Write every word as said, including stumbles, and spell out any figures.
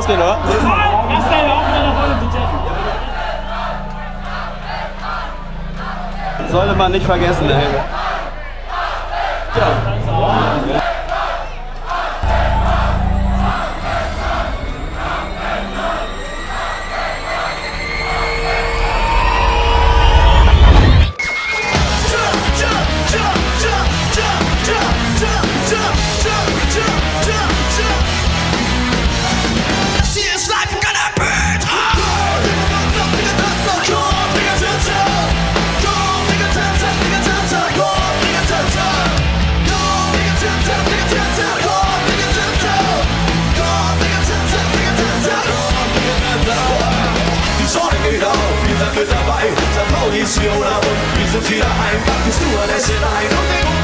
rausgehen, oder? Sollte man nicht vergessen, ey. Ja. Mit dabei, San Mauricio oder und wir sind wieder ein, packen Stewardess hinein und den